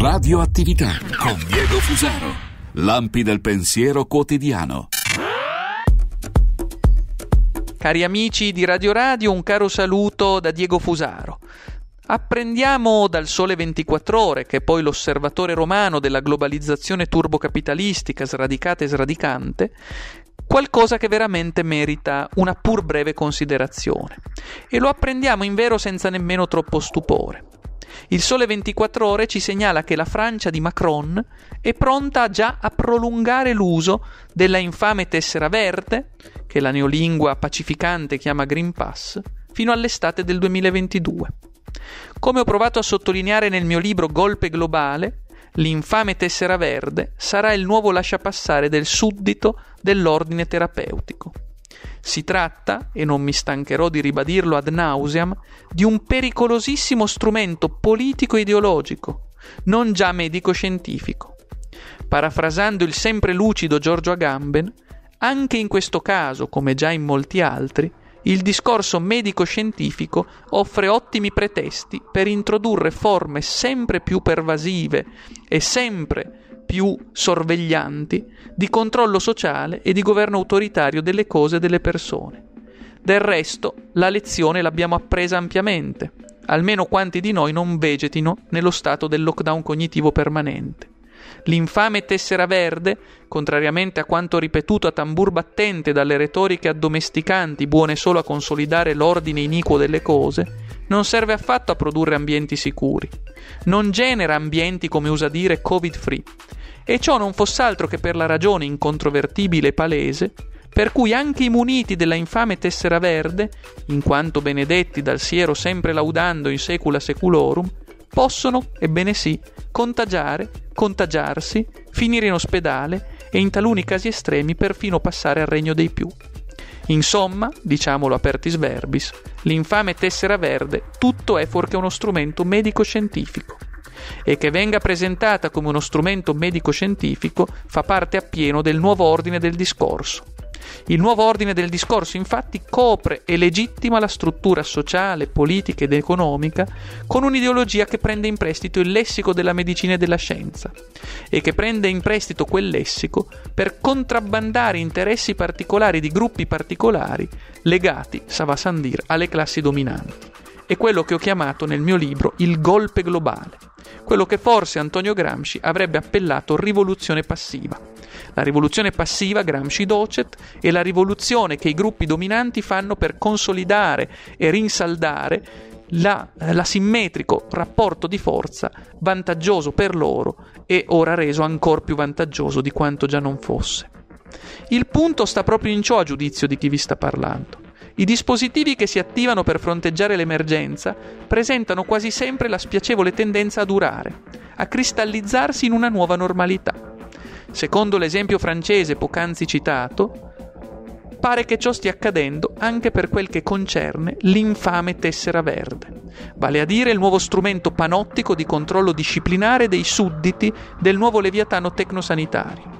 RadioAttività con Diego Fusaro. Lampi del pensiero quotidiano. Cari amici di Radio Radio, un caro saluto da Diego Fusaro. Apprendiamo dal Sole 24 Ore, che è poi l'osservatore romano della globalizzazione turbocapitalistica sradicata e sradicante, qualcosa che veramente merita una pur breve considerazione. E lo apprendiamo in vero senza nemmeno troppo stupore. Il Sole 24 Ore ci segnala che la Francia di Macron è pronta già a prolungare l'uso della infame tessera verde, che la neolingua pacificante chiama Green Pass, fino all'estate del 2022. Come ho provato a sottolineare nel mio libro Golpe Globale, l'infame tessera verde sarà il nuovo lasciapassare del suddito dell'ordine terapeutico. Si tratta, e non mi stancherò di ribadirlo ad nauseam, di un pericolosissimo strumento politico-ideologico, non già medico-scientifico. Parafrasando il sempre lucido Giorgio Agamben, anche in questo caso, come già in molti altri, il discorso medico-scientifico offre ottimi pretesti per introdurre forme sempre più pervasive e sempre più sorveglianti di controllo sociale e di governo autoritario delle cose e delle persone. Del resto, la lezione l'abbiamo appresa ampiamente, almeno quanti di noi non vegetino nello stato del lockdown cognitivo permanente. L'infame tessera verde, contrariamente a quanto ripetuto a tambur battente dalle retoriche addomesticanti buone solo a consolidare l'ordine iniquo delle cose, non serve affatto a produrre ambienti sicuri. Non genera ambienti, come usa dire, covid-free. E ciò non foss'altro che per la ragione incontrovertibile e palese per cui anche i muniti della infame tessera verde, in quanto benedetti dal siero sempre laudando in secula seculorum, possono, ebbene sì, contagiarsi, finire in ospedale e in taluni casi estremi perfino passare al regno dei più. Insomma, diciamolo apertis verbis, l'infame tessera verde tutto è fuorché uno strumento medico-scientifico. E che venga presentata come uno strumento medico-scientifico fa parte appieno del nuovo ordine del discorso. Il nuovo ordine del discorso, infatti, copre e legittima la struttura sociale, politica ed economica con un'ideologia che prende in prestito il lessico della medicina e della scienza e che prende in prestito quel lessico per contrabbandare interessi particolari di gruppi particolari legati, ça va sans dire, alle classi dominanti. È quello che ho chiamato nel mio libro il golpe globale, quello che forse Antonio Gramsci avrebbe appellato rivoluzione passiva. La rivoluzione passiva, Gramsci docet, è la rivoluzione che i gruppi dominanti fanno per consolidare e rinsaldare l'asimmetrico rapporto di forza vantaggioso per loro e ora reso ancor più vantaggioso di quanto già non fosse. Il punto sta proprio in ciò, a giudizio di chi vi sta parlando. I dispositivi che si attivano per fronteggiare l'emergenza presentano quasi sempre la spiacevole tendenza a durare, a cristallizzarsi in una nuova normalità. Secondo l'esempio francese poc'anzi citato, pare che ciò stia accadendo anche per quel che concerne l'infame tessera verde, vale a dire il nuovo strumento panoptico di controllo disciplinare dei sudditi del nuovo leviatano tecnosanitario.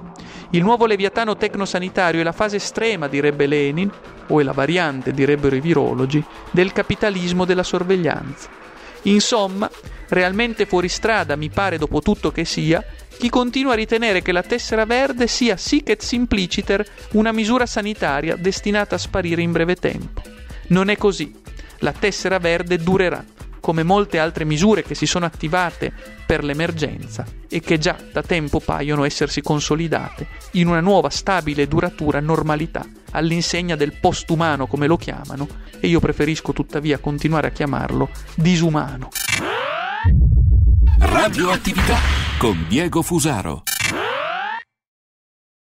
Il nuovo leviatano tecnosanitario è la fase estrema, direbbe Lenin, o è la variante, direbbero i virologi, del capitalismo della sorveglianza. Insomma, realmente fuoristrada mi pare dopo tutto che sia chi continua a ritenere che la tessera verde sia sic et simpliciter una misura sanitaria destinata a sparire in breve tempo. Non è così. La tessera verde durerà, come molte altre misure che si sono attivate per l'emergenza e che già da tempo paiono essersi consolidate in una nuova stabile e duratura normalità all'insegna del postumano, come lo chiamano, e io preferisco tuttavia continuare a chiamarlo disumano. RadioAttività con Diego Fusaro.